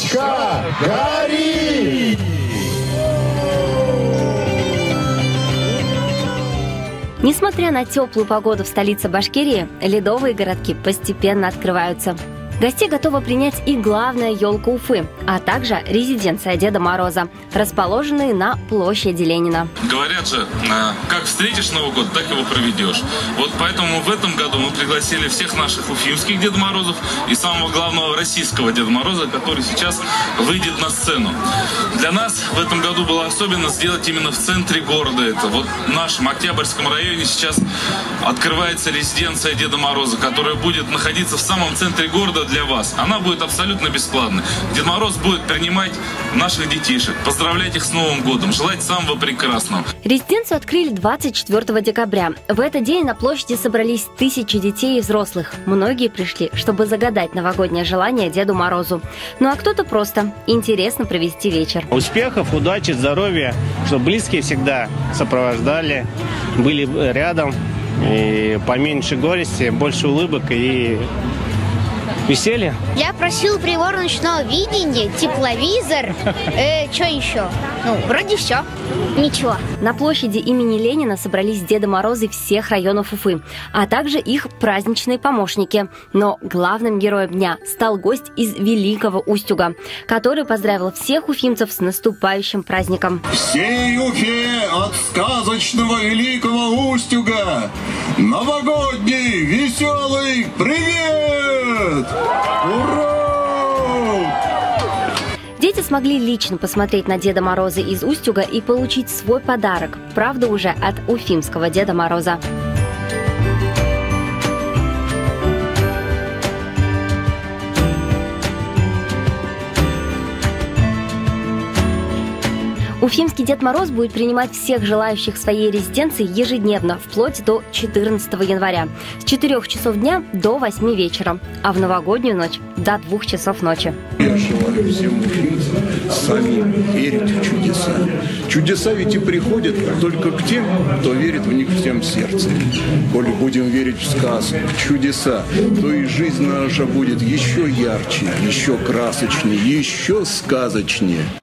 Свечка горит! Несмотря на теплую погоду в столице Башкирии, ледовые городки постепенно открываются. Гостей готова принять и главная елка Уфы, а также резиденция Деда Мороза, расположенные на площади Ленина. Говорят же, как встретишь Новый год, так его проведешь. Вот поэтому в этом году мы пригласили всех наших уфимских Деда Морозов и самого главного российского Деда Мороза, который сейчас выйдет на сцену. Для нас в этом году было особенно сделать именно в центре города это. Вот в нашем Октябрьском районе сейчас открывается резиденция Деда Мороза, которая будет находиться в самом центре города для вас. Она будет абсолютно бесплатной. Дед Мороз будет принимать наших детишек, поздравлять их с Новым годом, желать самого прекрасного. Резиденцию открыли 24 декабря. В этот день на площади собрались тысячи детей и взрослых. Многие пришли, чтобы загадать новогоднее желание Деду Морозу. Ну а кто-то просто. Интересно провести вечер. Успехов, удачи, здоровья, чтобы близкие всегда сопровождали, были рядом. И поменьше горести, больше улыбок и... веселье. Я просил прибор ночного видения, тепловизор, что еще? Ну, вроде все. Ничего. На площади имени Ленина собрались Деды Морозы всех районов Уфы, а также их праздничные помощники. Но главным героем дня стал гость из Великого Устюга, который поздравил всех уфимцев с наступающим праздником. Всей Уфе от сказочного Великого Устюга новогодний веселый привет! Ура! Дети смогли лично посмотреть на Деда Мороза из Устюга и получить свой подарок, правда уже от уфимского Деда Мороза. Уфимский Дед Мороз будет принимать всех желающих своей резиденции ежедневно, вплоть до 14 января, с 4 часов дня до 8 вечера, а в новогоднюю ночь до 2 часов ночи. Я желаю всем уфимцам самим верить в чудеса. Чудеса ведь и приходят только к тем, кто верит в них всем сердцем. Коли будем верить в сказки, в чудеса, то и жизнь наша будет еще ярче, еще красочнее, еще сказочнее.